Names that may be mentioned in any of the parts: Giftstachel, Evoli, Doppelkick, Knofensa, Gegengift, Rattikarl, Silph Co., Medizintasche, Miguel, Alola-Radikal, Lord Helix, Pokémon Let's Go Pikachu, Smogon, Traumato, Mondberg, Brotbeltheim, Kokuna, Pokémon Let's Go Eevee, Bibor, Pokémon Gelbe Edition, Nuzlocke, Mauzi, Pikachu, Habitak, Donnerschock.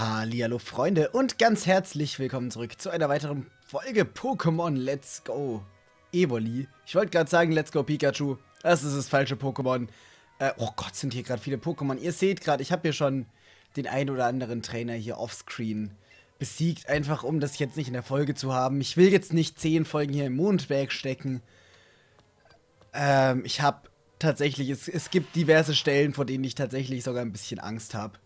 Hallihallo Freunde und ganz herzlich willkommen zurück zu einer weiteren Folge Pokémon Let's Go Evoli. Ich wollte gerade sagen Let's Go Pikachu, das ist das falsche Pokémon. Oh Gott, sind hier gerade viele Pokémon. Ihr seht gerade, ich habe hier schon den einen oder anderen Trainer hier offscreen besiegt. Einfach um das jetzt nicht in der Folge zu haben. Ich will jetzt nicht 10 Folgen hier im Mondberg stecken. Ich habe tatsächlich, es gibt diverse Stellen, vor denen ich tatsächlich sogar ein bisschen Angst habe.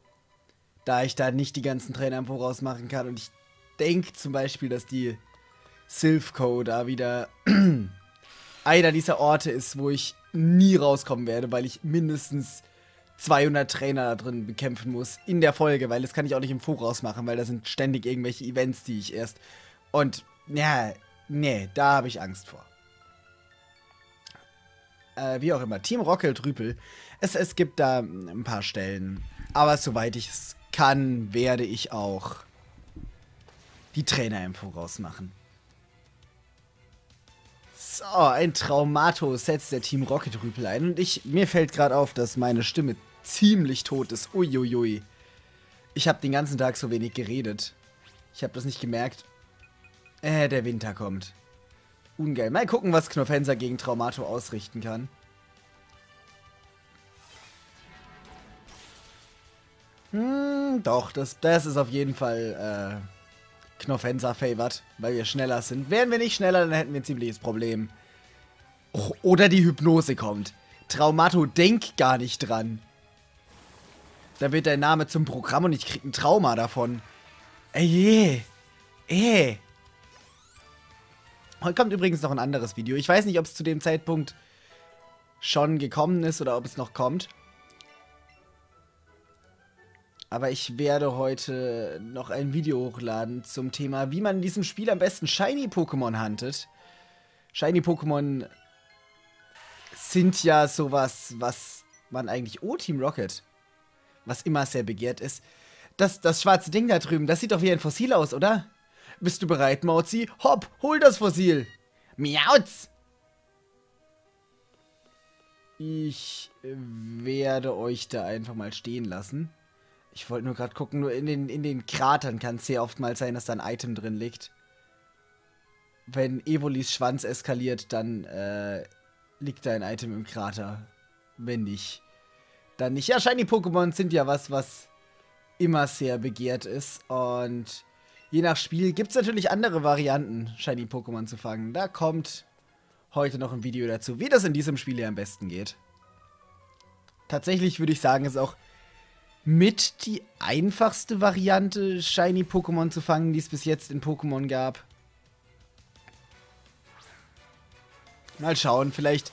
Da ich da nicht die ganzen Trainer im Voraus machen kann. Und ich denke zum Beispiel, dass die Silph Co. da wieder einer dieser Orte ist, wo ich nie rauskommen werde, weil ich mindestens 200 Trainer da drin bekämpfen muss in der Folge, weil das kann ich auch nicht im Voraus machen, weil da sind ständig irgendwelche Events, die ich erst... Und, ja, nee, da habe ich Angst vor. Wie auch immer, Team Rocket Rüpel. Es gibt da ein paar Stellen, aber soweit ich es kann, werde ich auch die Trainer im Voraus machen. So, ein Traumato setzt der Team Rocket Rüpel ein. Und mir fällt gerade auf, dass meine Stimme ziemlich tot ist. Uiuiui. Ich habe den ganzen Tag so wenig geredet. Ich habe das nicht gemerkt. Der Winter kommt. Ungeil. Mal gucken, was Knofensa gegen Traumato ausrichten kann. Doch, das ist auf jeden Fall Knofensa-Favored, weil wir schneller sind. Wären wir nicht schneller, dann hätten wir ein ziemliches Problem. Oh, oder die Hypnose kommt. Traumato, denk gar nicht dran. Da wird dein Name zum Programm und ich krieg ein Trauma davon. Ey, ey. Heute kommt übrigens noch ein anderes Video. Ich weiß nicht, ob es zu dem Zeitpunkt schon gekommen ist oder ob es noch kommt. Aber ich werde heute noch ein Video hochladen zum Thema, wie man in diesem Spiel am besten Shiny-Pokémon huntet. Shiny-Pokémon sind ja sowas, was man eigentlich... Oh, Team Rocket. Was immer sehr begehrt ist. Das schwarze Ding da drüben, das sieht doch wie ein Fossil aus, oder? Bist du bereit, Mauzi? Hopp, hol das Fossil! Miauz! Ich werde euch da einfach mal stehen lassen. Ich wollte nur gerade gucken, nur in den Kratern kann es sehr oftmals sein, dass da ein Item drin liegt. Wenn Evolis Schwanz eskaliert, dann liegt da ein Item im Krater. Wenn nicht, dann nicht. Ja, Shiny-Pokémon sind ja was immer sehr begehrt ist. Und je nach Spiel gibt es natürlich andere Varianten, Shiny-Pokémon zu fangen. Da kommt heute noch ein Video dazu, wie das in diesem Spiel hier am besten geht. Tatsächlich würde ich sagen, ist auch mit die einfachste Variante, Shiny-Pokémon zu fangen, die es bis jetzt in Pokémon gab. Mal schauen, vielleicht...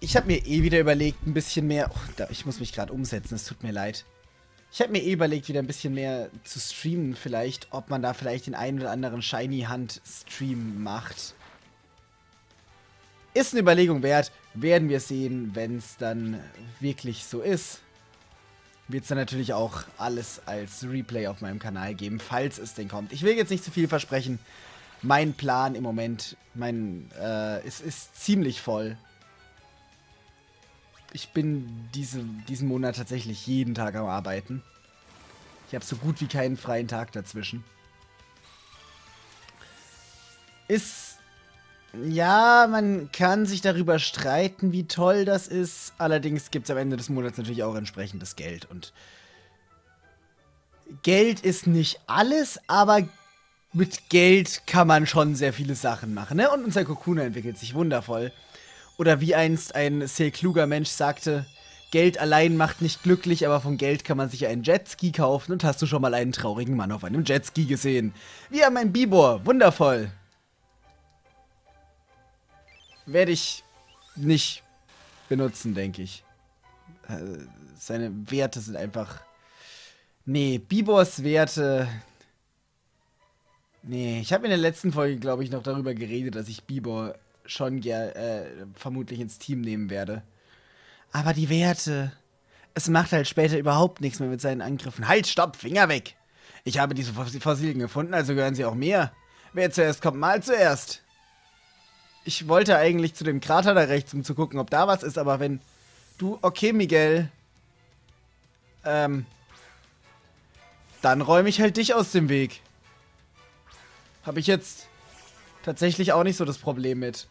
Ich habe mir wieder überlegt, ein bisschen mehr... Oh, ich muss mich gerade umsetzen, es tut mir leid. Ich habe mir überlegt, wieder ein bisschen mehr zu streamen vielleicht, ob man da vielleicht den einen oder anderen Shiny-Hand-Stream macht. Ist eine Überlegung wert, werden wir sehen, wenn es dann wirklich so ist. Wird es dann natürlich auch alles als Replay auf meinem Kanal geben, falls es denn kommt. Ich will jetzt nicht zu viel versprechen. Mein Plan im Moment, es ist ziemlich voll. Ich bin diesen Monat tatsächlich jeden Tag am Arbeiten. Ich habe so gut wie keinen freien Tag dazwischen. Ja, man kann sich darüber streiten, wie toll das ist. Allerdings gibt es am Ende des Monats natürlich auch entsprechendes Geld. Und Geld ist nicht alles, aber mit Geld kann man schon sehr viele Sachen machen. Ne? Und unser Kokuna entwickelt sich wundervoll. Oder wie einst ein sehr kluger Mensch sagte, Geld allein macht nicht glücklich, aber von Geld kann man sich einen Jetski kaufen. Und hast du schon mal einen traurigen Mann auf einem Jetski gesehen? Wir haben einen Bibor, wundervoll. Werde ich nicht benutzen, denke ich. Seine Werte sind einfach... Nee, Bibors Werte... Nee, ich habe in der letzten Folge, glaube ich, noch darüber geredet, dass ich Bibor schon vermutlich ins Team nehmen werde. Aber die Werte... Es macht halt später überhaupt nichts mehr mit seinen Angriffen. Halt, stopp, Finger weg! Ich habe diese Fossilien gefunden, also gehören sie auch mir. Wer zuerst kommt, mal zuerst. Ich wollte eigentlich zu dem Krater da rechts, um zu gucken, ob da was ist, aber wenn du... Okay, Miguel. Dann räume ich halt dich aus dem Weg. Habe ich jetzt tatsächlich auch nicht so das Problem mit.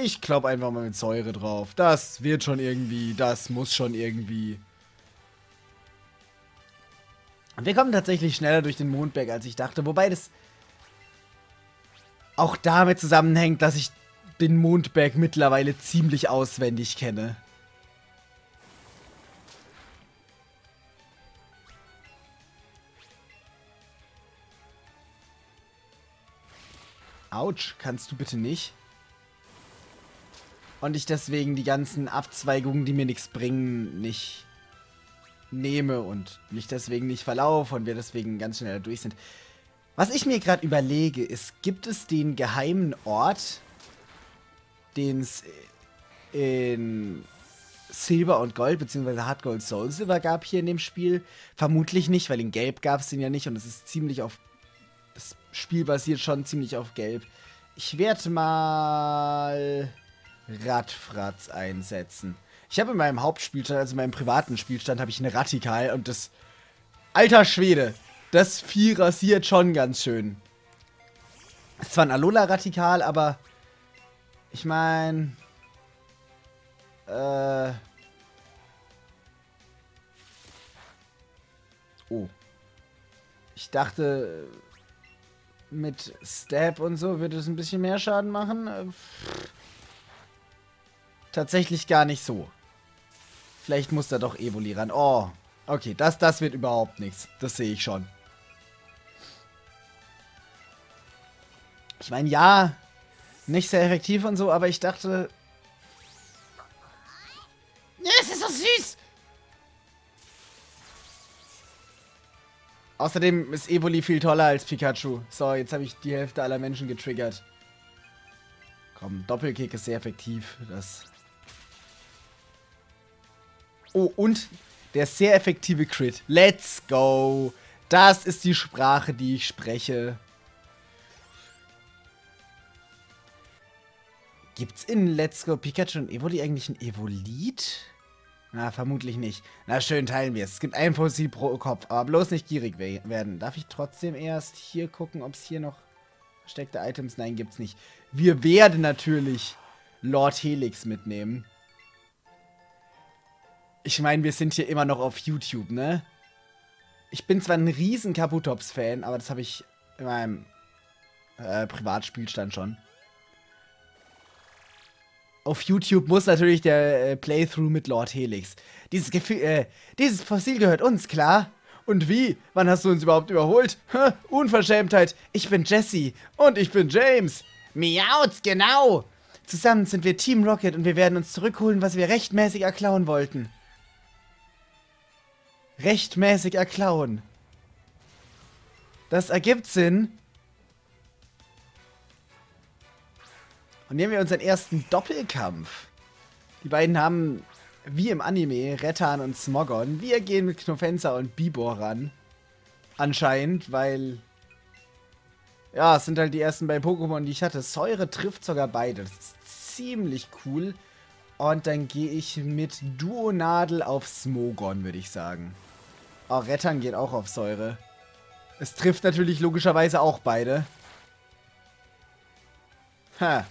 Ich glaube einfach mal mit Säure drauf. Das wird schon irgendwie, das muss schon irgendwie. Wir kommen tatsächlich schneller durch den Mondberg, als ich dachte. Wobei das auch damit zusammenhängt, dass ich den Mondberg mittlerweile ziemlich auswendig kenne. Autsch, kannst du bitte nicht? Und ich deswegen die ganzen Abzweigungen, die mir nichts bringen, nicht nehme und mich deswegen nicht verlaufe und wir deswegen ganz schnell da durch sind. Was ich mir gerade überlege ist, gibt es den geheimen Ort, den es in Silber und Gold bzw. Hard Gold Soul Silver gab hier in dem Spiel? Vermutlich nicht, weil in Gelb gab es den ja nicht und es ist ziemlich auf... Das Spiel basiert schon ziemlich auf Gelb. Ich werde mal... Rattfratz einsetzen. Ich habe in meinem Hauptspielstand, also in meinem privaten Spielstand, habe ich eine Rattikarl und das... Alter Schwede! Das Vieh rasiert schon ganz schön. Ist zwar ein Alola-Radikal, aber... Ich meine... Oh. Ich dachte... Mit Stab und so würde es ein bisschen mehr Schaden machen. Tatsächlich gar nicht so. Vielleicht muss da doch Evoli ran. Oh, okay, das wird überhaupt nichts. Das sehe ich schon. Ich meine, ja, nicht sehr effektiv und so, aber ich dachte... Ja, es ist so süß! Außerdem ist Evoli viel toller als Pikachu. So, jetzt habe ich die Hälfte aller Menschen getriggert. Komm, Doppelkick ist sehr effektiv. Das... Oh, und der sehr effektive Crit. Let's go! Das ist die Sprache, die ich spreche. Gibt's in Let's Go Pikachu und Evoli eigentlich ein Evolit? Na, vermutlich nicht. Na, schön, teilen wir es. Es gibt ein Fossil pro Kopf, aber bloß nicht gierig werden. Darf ich trotzdem erst hier gucken, ob es hier noch versteckte Items? Nein, gibt's nicht. Wir werden natürlich Lord Helix mitnehmen. Ich meine, wir sind hier immer noch auf YouTube, ne? Ich bin zwar ein riesen Kabutops-Fan, aber das habe ich in meinem Privatspielstand schon. Auf YouTube muss natürlich der Playthrough mit Lord Helix. Dieses Gefühl, dieses Fossil gehört uns, klar? Und wie? Wann hast du uns überhaupt überholt? Hä? Unverschämtheit. Ich bin Jesse. Und ich bin James. Miauts, genau. Zusammen sind wir Team Rocket und wir werden uns zurückholen, was wir rechtmäßig erklauen wollten. Rechtmäßig erklauen. Das ergibt Sinn. Und nehmen wir unseren ersten Doppelkampf. Die beiden haben, wie im Anime, Rettan und Smogon. Wir gehen mit Knofensa und Bibor ran. Anscheinend, weil... Ja, es sind halt die ersten beiden Pokémon, die ich hatte. Säure trifft sogar beide. Das ist ziemlich cool. Und dann gehe ich mit Duonadel auf Smogon, würde ich sagen. Oh, Rettan geht auch auf Säure. Es trifft natürlich logischerweise auch beide. Ha.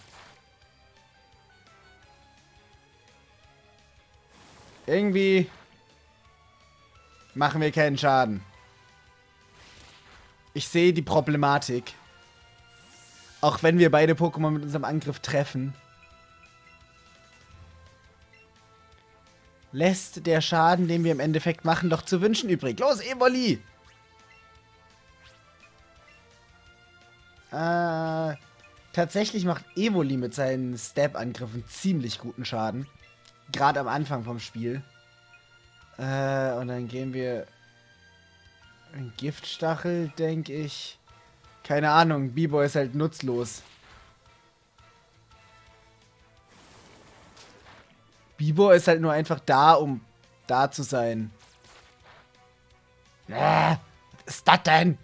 Irgendwie machen wir keinen Schaden. Ich sehe die Problematik. Auch wenn wir beide Pokémon mit unserem Angriff treffen. Lässt der Schaden, den wir im Endeffekt machen, doch zu wünschen übrig. Los, Evoli! Tatsächlich macht Evoli mit seinen Stab-Angriffen ziemlich guten Schaden. Gerade am Anfang vom Spiel. Und dann gehen wir... Ein Giftstachel, denke ich. Keine Ahnung, Bibor ist halt nutzlos. Bibor ist halt nur einfach da, um da zu sein. Was ist das denn?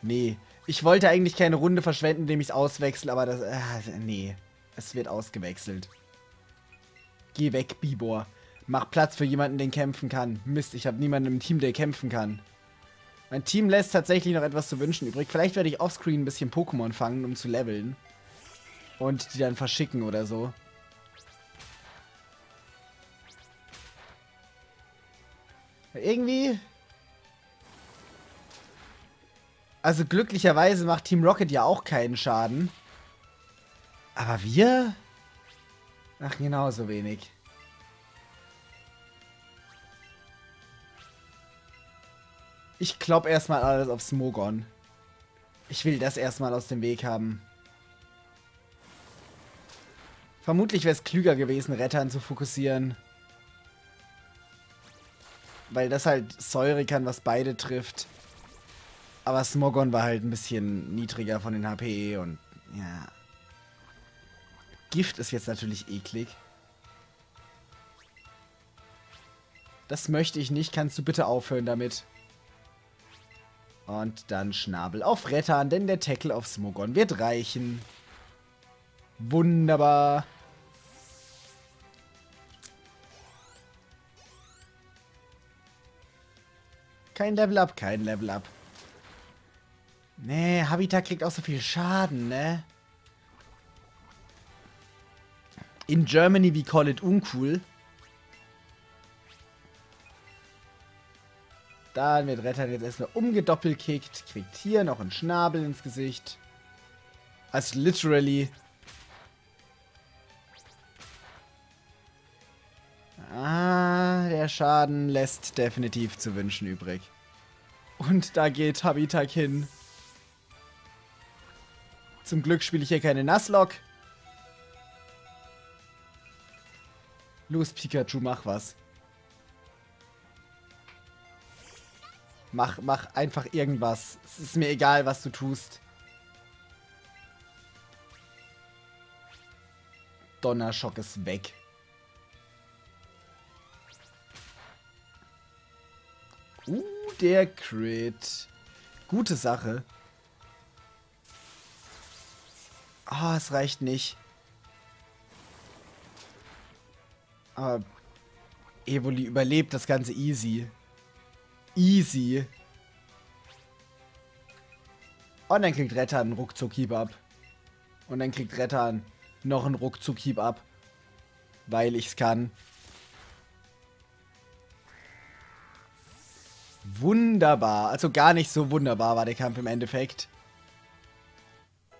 Nee. Ich wollte eigentlich keine Runde verschwenden, indem ich es auswechsel, aber das... nee. Es wird ausgewechselt. Geh weg, Bibor. Mach Platz für jemanden, den kämpfen kann. Mist, ich habe niemanden im Team, der kämpfen kann. Mein Team lässt tatsächlich noch etwas zu wünschen übrig. Vielleicht werde ich offscreen ein bisschen Pokémon fangen, um zu leveln. Und die dann verschicken oder so. Irgendwie... Also glücklicherweise macht Team Rocket ja auch keinen Schaden. Aber wir? Ach, genauso wenig. Ich klopp erstmal alles auf Smogon. Ich will das erstmal aus dem Weg haben. Vermutlich wäre es klüger gewesen, Rettan zu fokussieren. Weil das halt Säure kann, was beide trifft. Aber Smogon war halt ein bisschen niedriger von den HP und ja. Gift ist jetzt natürlich eklig. Das möchte ich nicht. Kannst du bitte aufhören damit? Und dann Schnabel auf Rettan, denn der Tackle auf Smogon wird reichen. Wunderbar. Kein Level Up, kein Level Up. Nee, Habitat kriegt auch so viel Schaden, ne? In Germany we call it uncool. Dann wird Rettan jetzt erstmal umgedoppelkickt. Kriegt hier noch einen Schnabel ins Gesicht. Also literally. Ah, der Schaden lässt definitiv zu wünschen übrig. Und da geht Habitak hin. Zum Glück spiele ich hier keine Nuzlocke. Los, Pikachu, mach was. Mach einfach irgendwas. Es ist mir egal, was du tust. Donnerschock ist weg. Der Crit. Gute Sache. Ah, es reicht nicht. Aber Evoli überlebt das Ganze easy. Easy. Und dann kriegt Rettan einen Ruckzuck-Hieb ab. Und dann kriegt Rettan noch einen Ruckzuck-Hieb ab. Weil ich's kann. Wunderbar. Also gar nicht so wunderbar war der Kampf im Endeffekt.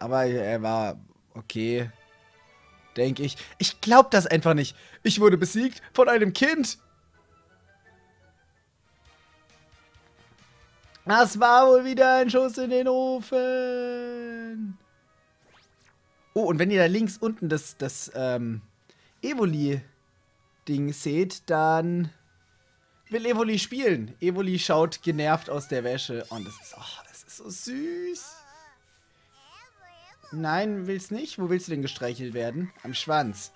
Aber er war okay. Denke ich. Ich glaube das einfach nicht. Ich wurde besiegt von einem Kind. Das war wohl wieder ein Schuss in den Ofen. Oh, und wenn ihr da links unten das Evoli-Ding seht, dann... will Evoli spielen. Evoli schaut genervt aus der Wäsche. Und das ist so süß. Nein, willst nicht? Wo willst du denn gestreichelt werden? Am Schwanz.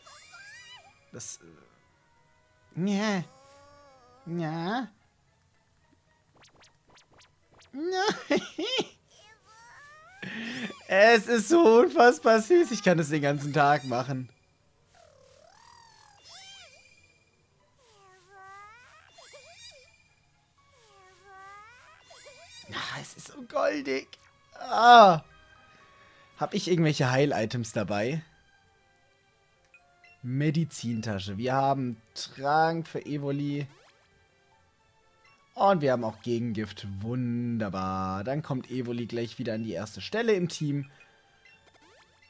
Das... Ja. Ja. Es ist so unfassbar süß. Ich kann das den ganzen Tag machen. Es ist so goldig. Ah. Hab ich irgendwelche Heil-Items dabei? Medizintasche. Wir haben Trank für Evoli. Und wir haben auch Gegengift. Wunderbar. Dann kommt Evoli gleich wieder an die erste Stelle im Team.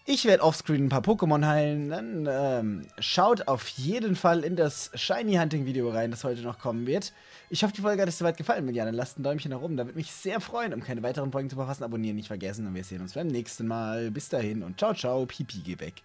Ich werde offscreen ein paar Pokémon heilen. Dann schaut auf jeden Fall in das Shiny Hunting Video rein, das heute noch kommen wird. Ich hoffe, die Folge hat euch soweit gefallen. Wenn ja, dann lasst ein Däumchen nach oben. Da würde mich sehr freuen, um keine weiteren Folgen zu verpassen. Abonnieren nicht vergessen und wir sehen uns beim nächsten Mal. Bis dahin und ciao, ciao, Pipi, geh weg.